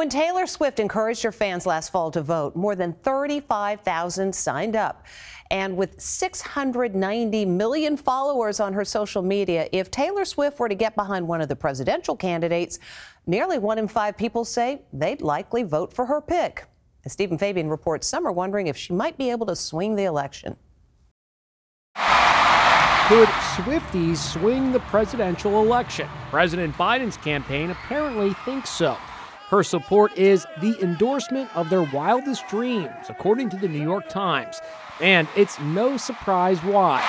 When Taylor Swift encouraged her fans last fall to vote, more than 35,000 signed up. And with 690 million followers on her social media, if Taylor Swift were to get behind one of the presidential candidates, nearly 1 in 5 people say they'd likely vote for her pick. As Stephen Fabian reports, some are wondering if she might be able to swing the election. Could Swifties swing the presidential election? President Biden's campaign apparently thinks so. Her support is the endorsement of their wildest dreams, according to The New York Times. And it's no surprise why.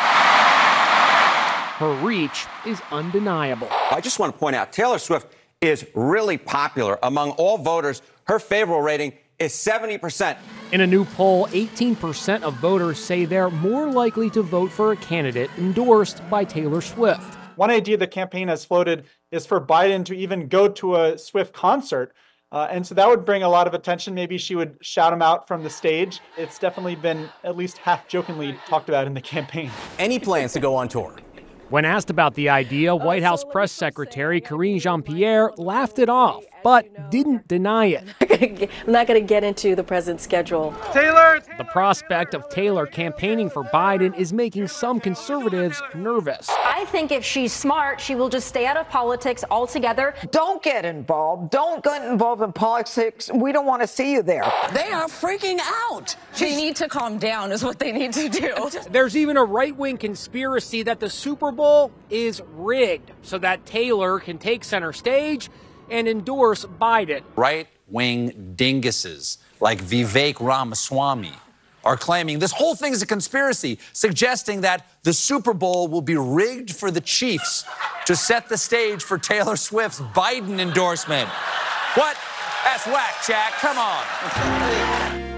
Her reach is undeniable. I just want to point out, Taylor Swift is really popular among all voters. Her favorable rating is 70%. In a new poll, 18% of voters say they're more likely to vote for a candidate endorsed by Taylor Swift. One idea the campaign has floated is for Biden to even go to a Swift concert. And so that would bring a lot of attention. Maybe she would shout him out from the stage. It's definitely been at least half-jokingly talked about in the campaign. Any plans to go on tour? When asked about the idea, White House Press Secretary Karine Jean-Pierre laughed it off, but didn't deny it. I'm not going to get into the president's schedule. Taylor! The prospect of Taylor campaigning for Biden is making some conservatives nervous. I think if she's smart, she will just stay out of politics altogether. Don't get involved. Don't get involved in politics. We don't want to see you there. They are freaking out. They need to calm down is what they need to do. There's even a right-wing conspiracy that the Super Bowl is rigged so that Taylor can take center stage and endorse Biden. Right-wing dinguses like Vivek Ramaswamy are claiming this whole thing is a conspiracy, suggesting that the Super Bowl will be rigged for the Chiefs to set the stage for Taylor Swift's Biden endorsement. What? That's whack, Jack. Come on.